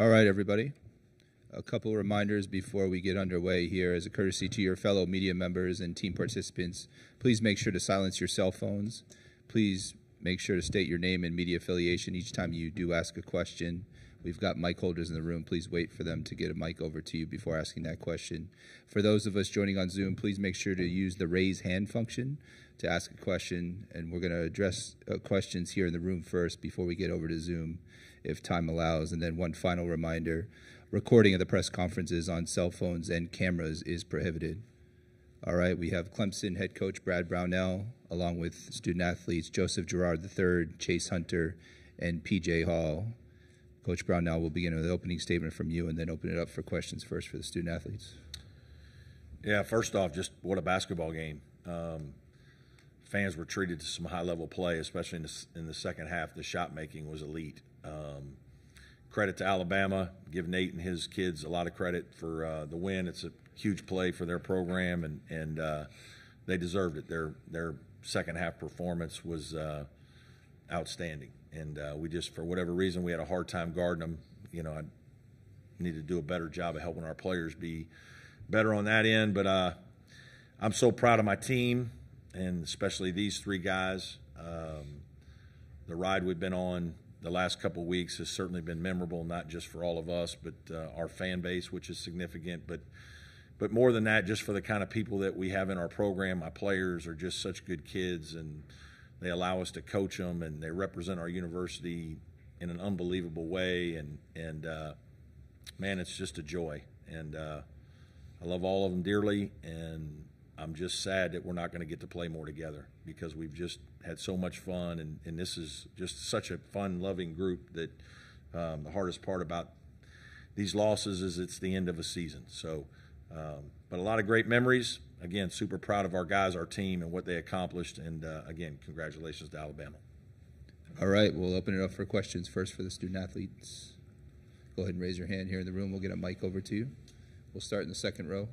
All right, everybody. A couple reminders before we get underway here. As a courtesy to your fellow media members and team participants, please make sure to silence your cell phones. Please make sure to state your name and media affiliation each time you do ask a question. We've got mic holders in the room. Please wait for them to get a mic over to you before asking that question. For those of us joining on Zoom, please make sure to use the raise hand function to ask a question, and we're going to address questions here in the room first before we get over to Zoom if time allows. And then one final reminder, recording of the press conferences on cell phones and cameras is prohibited. All right, we have Clemson head coach Brad Brownell, along with student athletes Joseph Girard III, Chase Hunter, and PJ Hall. Coach Brownell will begin with an opening statement from you and then open it up for questions first for the student athletes. Yeah, first off, just what a basketball game. Fans were treated to some high-level play, especially in the second half. The shot-making was elite. Credit to Alabama. Give Nate and his kids a lot of credit for the win. It's a huge play for their program, and they deserved it. Their second-half performance was outstanding. And we just, for whatever reason, we had a hard time guarding them. You know, I need to do a better job of helping our players be better on that end. But I'm so proud of my team, and especially these three guys. The ride we've been on the last couple of weeks has certainly been memorable, not just for all of us, but our fan base, which is significant. But more than that, just for the kind of people that we have in our program. My players are just such good kids, and they allow us to coach them, and they represent our university in an unbelievable way. And man, it's just a joy. And I love all of them dearly, and I'm just sad that we're not going to get to play more together because we've just had so much fun. And this is just such a fun, loving group that the hardest part about these losses is it's the end of a season. So, but a lot of great memories. Again, super proud of our guys, our team, and what they accomplished. And again, congratulations to Alabama. All right, we'll open it up for questions first for the student athletes. Go ahead and raise your hand here in the room. We'll get a mic over to you. We'll start in the second row.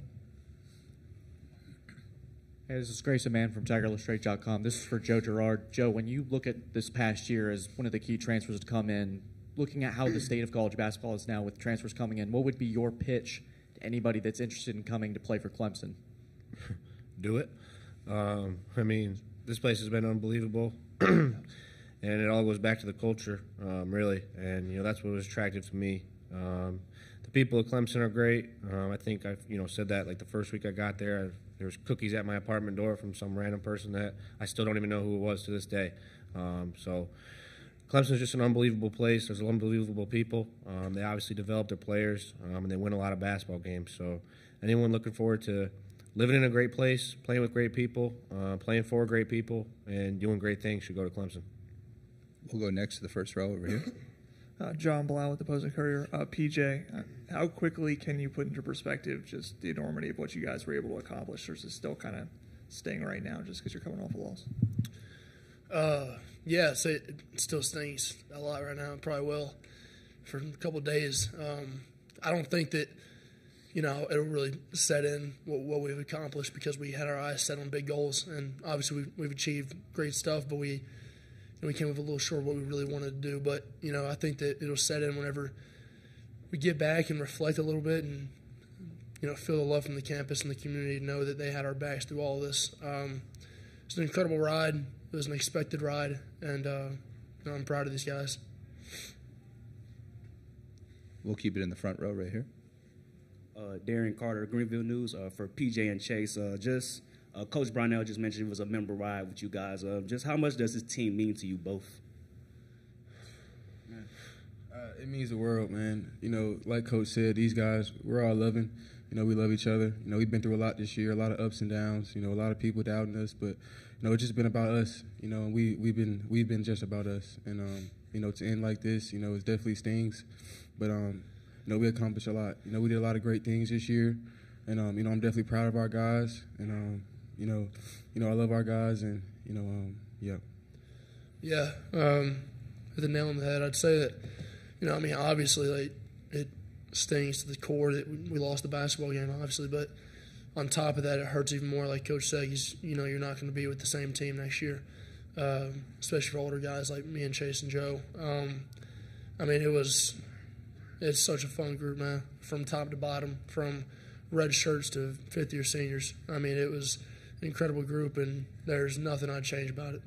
Hey, this is Grace Amann from TigerIllustrated.com. This is for Joe Girard. Joe, when you look at this past year as one of the key transfers to come in, looking at how the state of college basketball is now with transfers coming in, what would be your pitch to anybody that's interested in coming to play for Clemson? Do it. I mean, this place has been unbelievable, and it all goes back to the culture, really. And you know, that's what was attractive to me. The people at Clemson are great. I think I've said that like the first week I got there. There was cookies at my apartment door from some random person that I still don't even know who it was to this day. So Clemson's just an unbelievable place. There's unbelievable people. They obviously develop their players, and they win a lot of basketball games. So anyone looking forward to living in a great place, playing with great people, playing for great people, and doing great things should go to Clemson. We'll go next to the first row over here. John Blau with the Post and Courier. PJ, how quickly can you put into perspective just the enormity of what you guys were able to accomplish, versus still kind of sting right now just because you're coming off a loss? Yes, it still stings a lot right now, and probably will for a couple of days. I don't think that it'll really set in what we've accomplished, because we had our eyes set on big goals, and obviously we've achieved great stuff, but we came up a little short of what we really wanted to do. But I think that it'll set in whenever we get back and reflect a little bit, and feel the love from the campus and the community to know that they had our backs through all of this. It's an incredible ride. It was an expected ride, and I'm proud of these guys. We'll keep it in the front row right here. Darian Carter, Greenville News, for PJ and Chase. Coach Brownell just mentioned it was a memorable ride with you guys. Just how much does this team mean to you both? Man, it means the world, man. Like Coach said, these guys, we're all loving. We love each other. We've been through a lot this year, a lot of ups and downs. A lot of people doubting us, but it's just been about us. And we've been just about us. And to end like this, it definitely stings, but. We accomplished a lot. We did a lot of great things this year, and I'm definitely proud of our guys, and I love our guys, and yeah. Yeah, hit the nail on the head. I'd say that, obviously, like, it stings to the core that we lost the basketball game, obviously, but on top of that, it hurts even more. Like Coach said, you're not going to be with the same team next year, especially for older guys like me and Chase and Joe. It was. It's such a fun group, man, from top to bottom, from red shirts to fifth-year seniors. I mean, it was an incredible group, and there's nothing I'd change about it.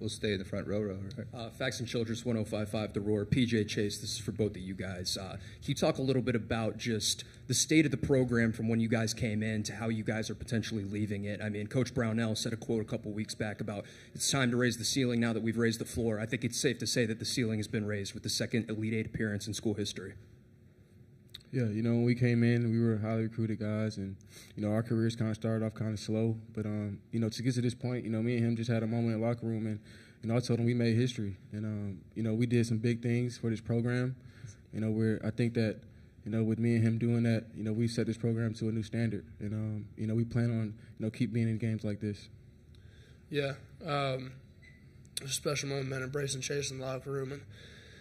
We'll stay in the front row, right? Faxon Childress, 105.5 the roar. PJ, Chase, this is for both of you guys. Can you talk a little bit about just the state of the program from when you guys came in to how you guys are potentially leaving it? I mean, Coach Brownell said a quote a couple weeks back about it's time to raise the ceiling now that we've raised the floor. I think it's safe to say that the ceiling has been raised with the second Elite Eight appearance in school history. Yeah, you know, when we came in, we were highly recruited guys, and, you know, our careers kind of started off kind of slow. But, you know, to get to this point, you know, me and him just had a moment in the locker room, and, you know, I told him we made history. And, you know, we did some big things for this program. You know, I think that, you know, with me and him doing that, you know, we set this program to a new standard. And, you know, we plan on, you know, keep being in games like this. Yeah, a special moment, embracing Chase in the locker room and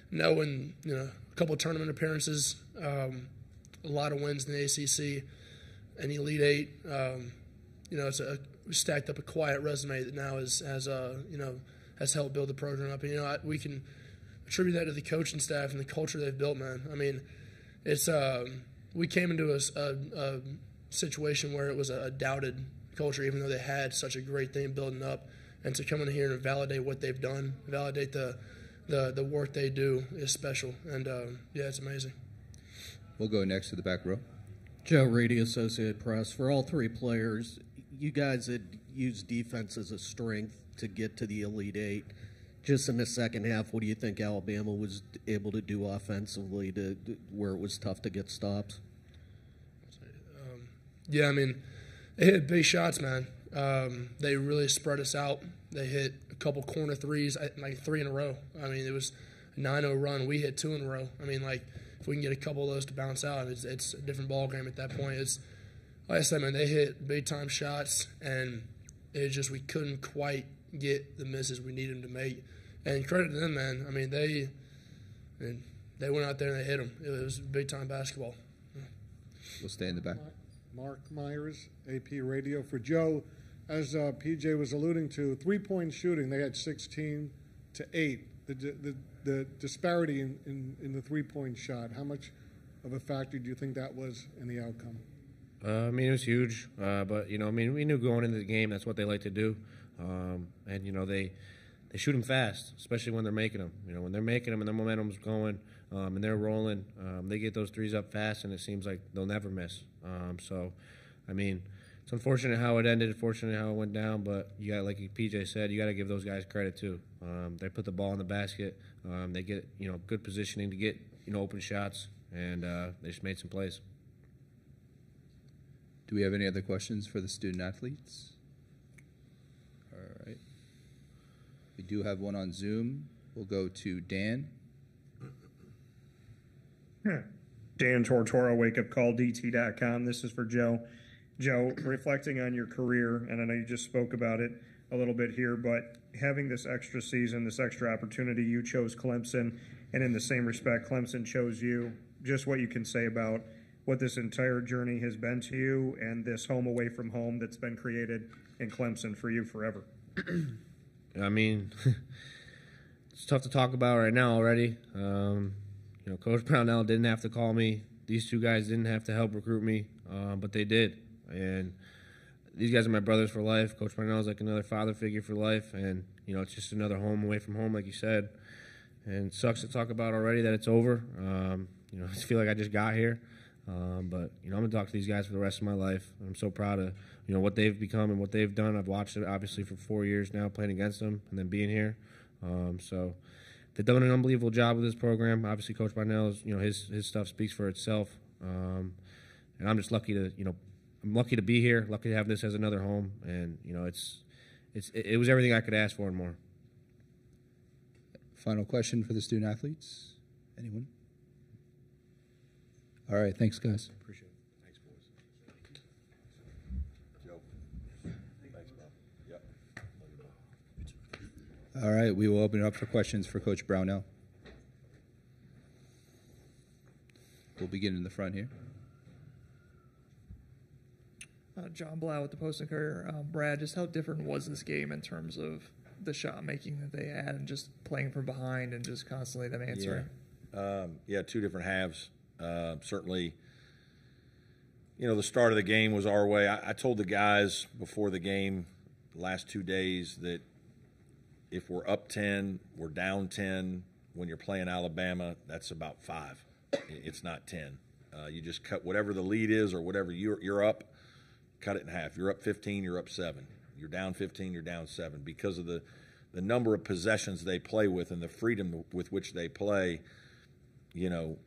knowing, you know, a couple of tournament appearances, a lot of wins in the ACC, and Elite Eight. You know, we stacked up a quiet resume that now has helped build the program up. And, you know, we can attribute that to the coaching staff and the culture they've built, man. I mean, it's we came into a situation where it was a doubted culture, even though they had such a great thing building up. And to come in here and validate what they've done, validate the work they do is special. And, yeah, it's amazing. We'll go next to the back row. Joe Reedy, Associated Press. For all three players, you guys had used defense as a strength to get to the Elite Eight. Just in the second half, what do you think Alabama was able to do offensively to where it was tough to get stops? Yeah, I mean, they hit big shots, man. They really spread us out. They hit a couple corner threes, like three in a row. I mean, it was a 9-0 run. We hit two in a row. I mean, like, if we can get a couple of those to bounce out, it's a different ball game at that point. It's, like I said, man, they hit big time shots, and it just we couldn't quite get the misses we needed them to make. And credit to them, man. I mean, they went out there and they hit them. It was big time basketball. Yeah. We'll stay in the back. Mark Myers, AP Radio. For Joe, as PJ was alluding to, 3-point shooting. They had 16-8. The disparity in the three-point shot, how much of a factor do you think that was in the outcome? I mean, it was huge. But, you know, I mean, we knew going into the game that's what they like to do. And, you know, they shoot them fast, especially when they're making them. You know, when they're making them and their momentum's going and they're rolling, they get those threes up fast, and it seems like they'll never miss. So, I mean, it's unfortunate how it ended, unfortunate how it went down, but you got, like PJ said, you got to give those guys credit too. They put the ball in the basket, they get good positioning to get open shots, and they just made some plays. Do we have any other questions for the student athletes? All right, we do have one on Zoom. We'll go to Dan. Dan Tortora, Wake Up Call, dt.com. This is for Joe. Joe, reflecting on your career, and I know you just spoke about it a little bit here, but having this extra season, this extra opportunity, you chose Clemson, and in the same respect, Clemson chose you. Just what you can say about what this entire journey has been to you and this home away from home that's been created in Clemson for you forever. I mean, it's tough to talk about right now already. You know, Coach Brownell didn't have to call me. These two guys didn't have to help recruit me, but they did. And these guys are my brothers for life. Coach Brownell is like another father figure for life. And, you know, it's just another home away from home, like you said. And it sucks to talk about already that it's over. You know, I just feel like I just got here. But, you know, I'm going to talk to these guys for the rest of my life. I'm so proud of, you know, what they've become and what they've done. I've watched it, obviously, for 4 years now, playing against them and then being here. So they've done an unbelievable job with this program. Obviously, Coach Brownell, you know, his stuff speaks for itself. And I'm just lucky to, you know, I'm lucky to be here, lucky to have this as another home, and, you know, it was everything I could ask for and more. Final question for the student-athletes. Anyone? All right, thanks, guys. Appreciate it. Thanks, boys. Joe. Thanks, Bob. Yep. All right, we will open it up for questions for Coach Brownell. We'll begin in the front here. John Blau with the Post and Courier. Brad, just how different was this game in terms of the shot making that they had and just playing from behind and just constantly them answering? Two different halves. Certainly, you know, the start of the game was our way. I told the guys before the game the last 2 days that if we're up 10, we're down 10. When you're playing Alabama, that's about 5. It's not 10. You just cut whatever the lead is or whatever you're up, cut it in half. You're up 15, you're up 7. You're down 15, you're down 7. Because of the number of possessions they play with and the freedom with which they play, you know,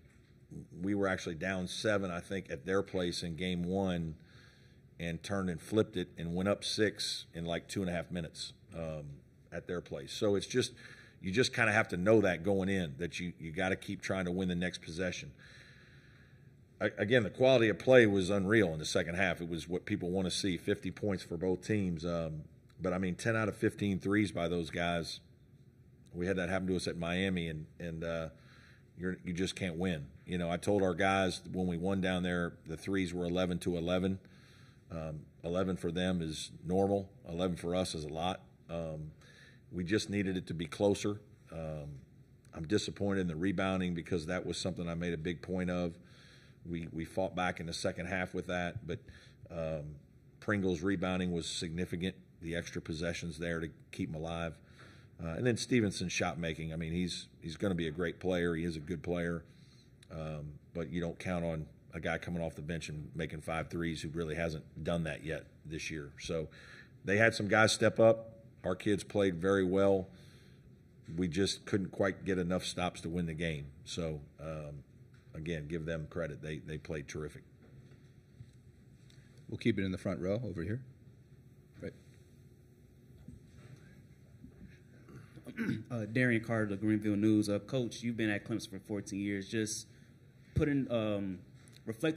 we were actually down 7, I think, at their place in game one and turned and flipped it and went up 6 in like 2.5 minutes at their place. So it's just – you just kind of have to know that going in, that you got to keep trying to win the next possession. Again, the quality of play was unreal in the second half. It was what people want to see, 50 points for both teams. But, I mean, 10 out of 15 threes by those guys. We had that happen to us at Miami, and you just can't win. You know, I told our guys when we won down there, the threes were 11 to 11. 11 for them is normal. 11 for us is a lot. We just needed it to be closer. I'm disappointed in the rebounding because that was something I made a big point of. We fought back in the second half with that, but Pringle's rebounding was significant, the extra possessions there to keep him alive. And then Stevenson's shot making. I mean, he's going to be a great player. He is a good player. But you don't count on a guy coming off the bench and making 5 threes who really hasn't done that yet this year. So they had some guys step up. Our kids played very well. We just couldn't quite get enough stops to win the game. So, again, give them credit. They played terrific. We'll keep it in the front row over here. Right. Darian Carter, the Greenville News. Coach, you've been at Clemson for 14 years. Just reflecting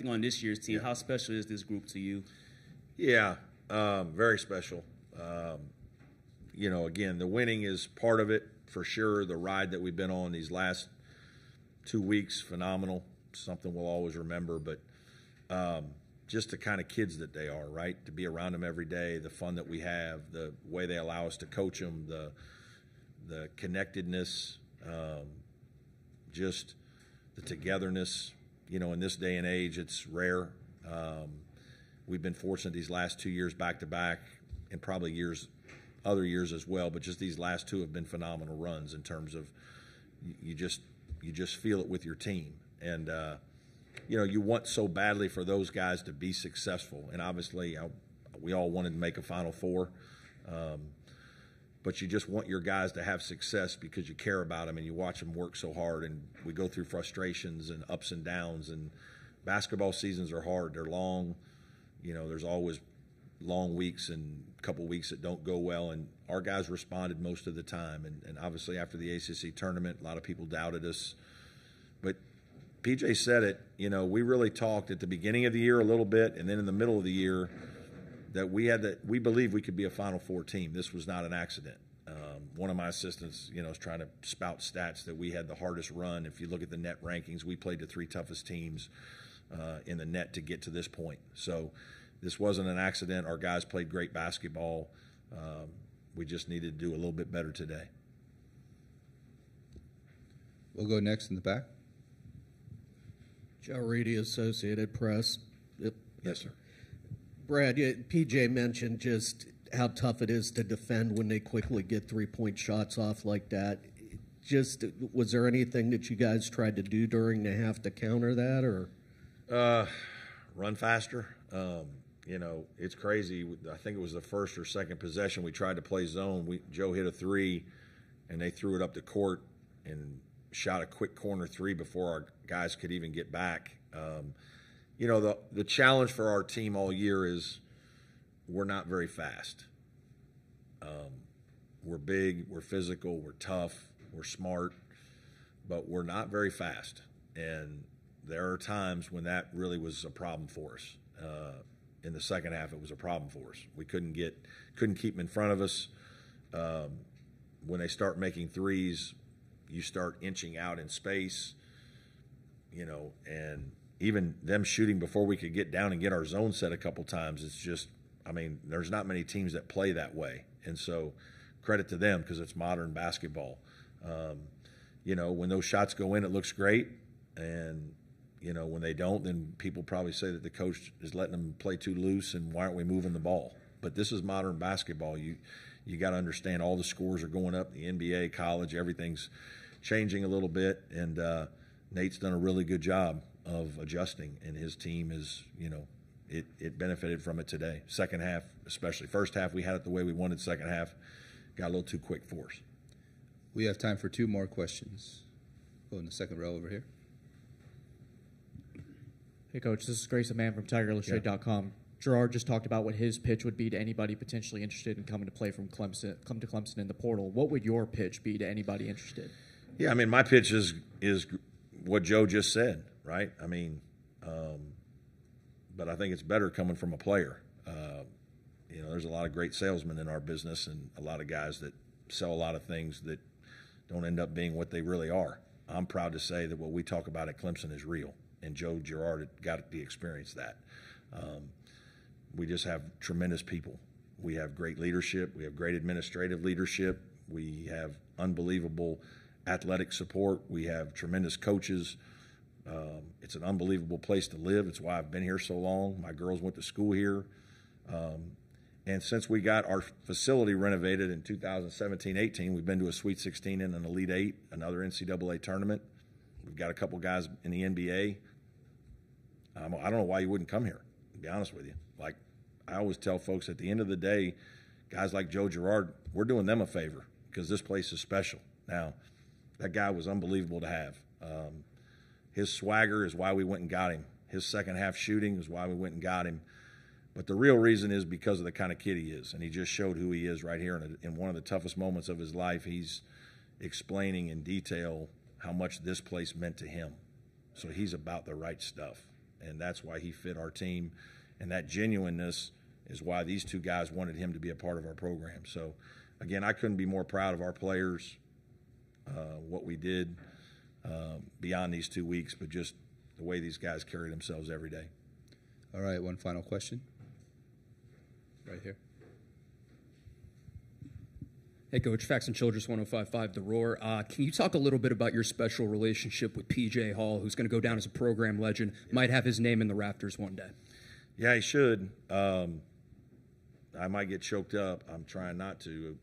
on this year's team, how special is this group to you? Yeah, very special. You know, again, the winning is part of it for sure. The ride that we've been on these last 2 weeks, phenomenal, something we'll always remember. But just the kind of kids that they are, right? To be around them every day, the fun that we have, the way they allow us to coach them, the connectedness, just the togetherness. You know, in this day and age, it's rare. We've been fortunate these last 2 years back to back, and probably other years as well. But just these last 2 have been phenomenal runs in terms of you just feel it with your team. And, you know, you want so badly for those guys to be successful. And obviously we all wanted to make a Final Four. But you just want your guys to have success because you care about them and you watch them work so hard. And we go through frustrations and ups and downs. And basketball seasons are hard. They're long. You know, there's always long weeks and a couple weeks that don't go well, and our guys responded most of the time. And obviously after the ACC tournament, a lot of people doubted us. But PJ said it, you know, we really talked at the beginning of the year a little bit, and then in the middle of the year that we believed we could be a Final Four team. This was not an accident. One of my assistants, you know, is trying to spout stats that we had the hardest run. If you look at the net rankings, we played the 3 toughest teams in the net to get to this point. So this wasn't an accident. Our guys played great basketball. We just needed to do a little bit better today. We'll go next in the back. Joe Reedy, Associated Press. Yep. Yes, sir. Brad, PJ mentioned just how tough it is to defend when they quickly get three-point shots off like that. Just was there anything that you guys tried to do during the half to counter that, or? Run faster. You know, it's crazy. I think it was the first or second possession we tried to play zone. Joe hit a 3, and they threw it up the court and shot a quick corner 3 before our guys could even get back. You know, the challenge for our team all year is we're not very fast. We're big, we're physical, we're tough, we're smart, but we're not very fast. And there are times when that really was a problem for us. In the second half, it was a problem for us. We couldn't keep them in front of us. When they start making threes, you start inching out in space, you know, and even them shooting before we could get down and get our zone set a couple times, it's just, I mean, there's not many teams that play that way. And so credit to them because it's modern basketball. you know, when those shots go in, it looks great. And, you know, when they don't, then people probably say that the coach is letting them play too loose and why aren't we moving the ball? But this is modern basketball. You got to understand all the scores are going up. The NBA, college, everything's changing a little bit. And Nate's done a really good job of adjusting, and his team is, you know, it benefited from it today. Second half, especially. First half, we had it the way we wanted. Second half, got a little too quick for us. We have time for two more questions. Go in the second row over here. Hey, Coach, this is Grace Amann from TigerIllustrated.com. Yeah. Girard just talked about what his pitch would be to anybody potentially interested in coming to play from Clemson, come to Clemson in the portal. What would your pitch be to anybody interested? Yeah, I mean, my pitch is what Joe just said, right? I mean, but I think it's better coming from a player. You know, there's a lot of great salesmen in our business and a lot of guys that sell a lot of things that don't end up being what they really are. I'm proud to say that what we talk about at Clemson is real, and Joe Girard got to experience that. We just have tremendous people. We have great leadership. We have great administrative leadership. We have unbelievable athletic support. We have tremendous coaches. It's an unbelievable place to live. It's why I've been here so long. My girls went to school here. And since we got our facility renovated in 2017-18, we've been to a Sweet 16 and an Elite 8, another NCAA tournament. We've got a couple guys in the NBA. I don't know why you wouldn't come here, to be honest with you. Like I always tell folks, at the end of the day, guys like Joe Girard, we're doing them a favor because this place is special. Now, that guy was unbelievable to have. His swagger is why we went and got him. His second-half shooting is why we went and got him. But the real reason is because of the kind of kid he is, and he just showed who he is right here in one of the toughest moments of his life. He's explaining in detail how much this place meant to him. So he's about the right stuff, and that's why he fit our team, and that genuineness is why these two guys wanted him to be a part of our program. So, again, I couldn't be more proud of our players, what we did beyond these 2 weeks, but just the way these guys carry themselves every day. All right, one final question. Right here. Hey, Coach. Faxon Childress, 105.5 the roar. Can you talk a little bit about your special relationship with PJ Hall, who's going to go down as a program legend, might have his name in the rafters one day? Yeah, he should. I might get choked up. I'm trying not to.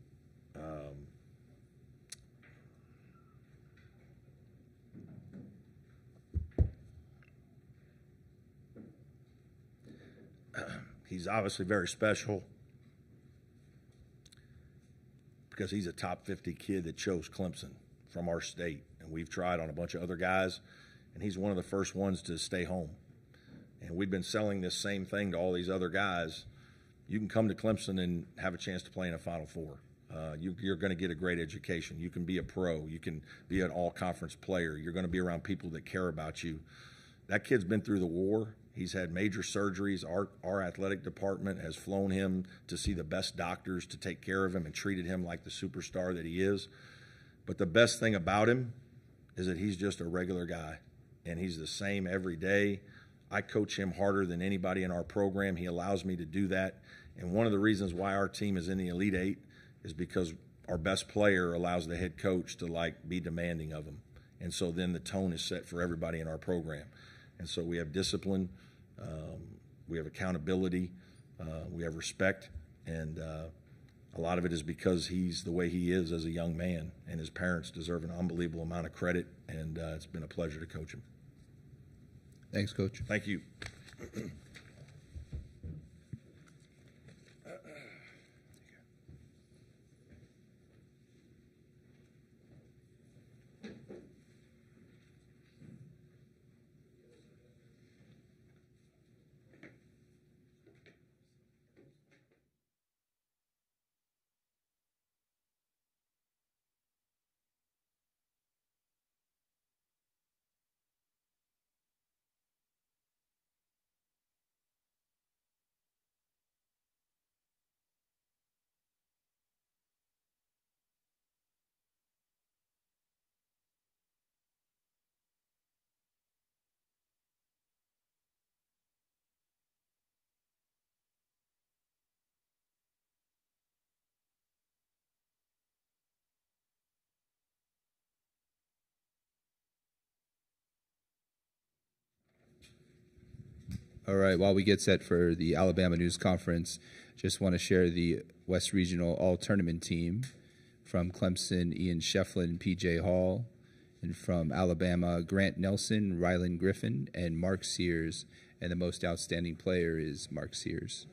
He's obviously very special because he's a top 50 kid that chose Clemson from our state. And we've tried on a bunch of other guys, and he's one of the first ones to stay home. And we've been selling this same thing to all these other guys. You can come to Clemson and have a chance to play in a Final Four. You're going to get a great education. You can be a pro. You can be an all-conference player. You're going to be around people that care about you. That kid's been through the war. He's had major surgeries. Our athletic department has flown him to see the best doctors to take care of him and treated him like the superstar that he is. But the best thing about him is that he's just a regular guy, and he's the same every day. I coach him harder than anybody in our program. He allows me to do that. And one of the reasons why our team is in the Elite Eight is because our best player allows the head coach to, like, be demanding of him. And so then the tone is set for everybody in our program. And so we have discipline. We have accountability, we have respect, and a lot of it is because he's the way he is as a young man, and his parents deserve an unbelievable amount of credit, and it's been a pleasure to coach him. Thanks, Coach. Thank you. All right, while we get set for the Alabama News Conference, just want to share the West Regional All-Tournament team from Clemson, Ian Shefflin, PJ Hall, and from Alabama, Grant Nelson, Rylan Griffin, and Mark Sears. And the most outstanding player is Mark Sears.